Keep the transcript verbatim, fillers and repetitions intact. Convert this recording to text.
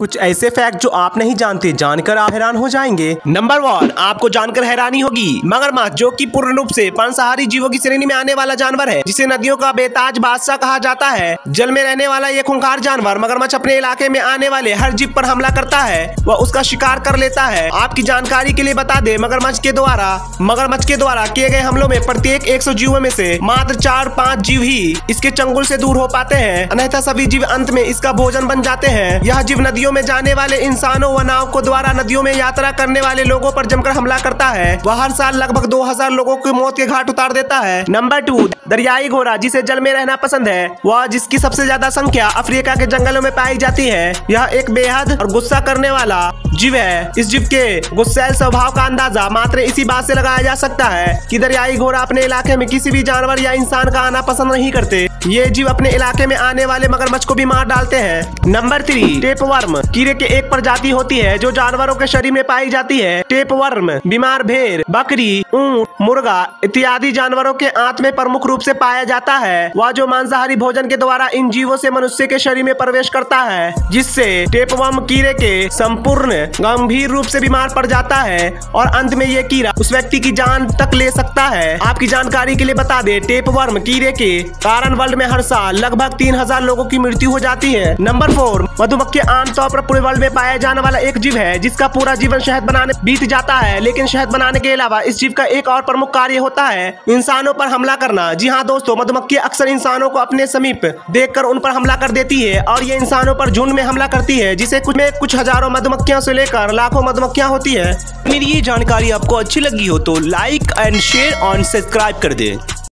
कुछ ऐसे फैक्ट जो आप नहीं जानते, जानकर आप हैरान हो जाएंगे। नंबर वन, आपको जानकर हैरानी होगी, मगरमच्छ जो कि पूर्ण रूप से पंसाहारी जीवों की श्रेणी में आने वाला जानवर है, जिसे नदियों का बेताज बादशाह कहा जाता है। जल में रहने वाला ये खूंखार जानवर मगरमच्छ अपने इलाके में आने वाले हर जीव पर हमला करता है, वह उसका शिकार कर लेता है। आपकी जानकारी के लिए बता दे, मगरमच्छ के द्वारा मगरमच्छ के द्वारा किए गए हमलों में प्रत्येक एक सौ जीवों में से मात्र चार पाँच जीव ही इसके चंगुल से दूर हो पाते हैं, अन्यथा सभी जीव अंत में इसका भोजन बन जाते हैं। यह जीव नदियों में जाने वाले इंसानों व नाव को द्वारा नदियों में यात्रा करने वाले लोगों पर जमकर हमला करता है। वह हर साल लगभग दो हज़ार लोगों की मौत के घाट उतार देता है। नंबर टू, दरियाई घोड़ा जिसे जल में रहना पसंद है, वह जिसकी सबसे ज्यादा संख्या अफ्रीका के जंगलों में पाई जाती है। यह एक बेहद और गुस्सा करने वाला जीव है। इस जीव के गुस्सैल स्वभाव का अंदाजा मात्र इसी बात से लगाया जा सकता है कि दरियाई घोड़ा अपने इलाके में किसी भी जानवर या इंसान का आना पसंद नहीं करते। ये जीव अपने इलाके में आने वाले मगरमच्छ को भी मार डालते हैं। नंबर थ्री, टेपवर्म कीड़े के एक प्रजाति होती है जो जानवरों के शरीर में पाई जाती है। टेपवर्म बीमार भेड़, बकरी, ऊंट, मुर्गा इत्यादि जानवरों के आंत में प्रमुख रूप से पाया जाता है। वह जो मांसाहारी भोजन के द्वारा इन जीवों से मनुष्य के शरीर में प्रवेश करता है, जिससे टेपवर्म कीड़े के संपूर्ण गंभीर रूप से बीमार पड़ जाता है और अंत में ये कीड़ा उस व्यक्ति की जान तक ले सकता है। आपकी जानकारी के लिए बता दे, टेपवर्म कीड़े के कारण वर्ल्ड में हर साल लगभग तीन हजार लोगों की मृत्यु हो जाती है। नंबर फोर, मधुमक्खी आमतौर पर पूरे वर्ल्ड में पाया जाने वाला एक जीव है जिसका पूरा जीवन शहद बनाने बीत जाता है, लेकिन शहद बनाने के अलावा इस जीव का एक और प्रमुख कार्य होता है, इंसानों पर हमला करना। जी हाँ दोस्तों, मधुमक्खी अक्सर इंसानों को अपने समीप देखकर उन पर हमला कर देती है और ये इंसानों पर झुंड में हमला करती है, जिसे कुछ में कुछ हजारों मधुमक्खियों से लेकर लाखों मधुमक्खियाँ होती है। मेरी ये जानकारी आपको अच्छी लगी हो तो लाइक एंड शेयर और सब्सक्राइब कर दे।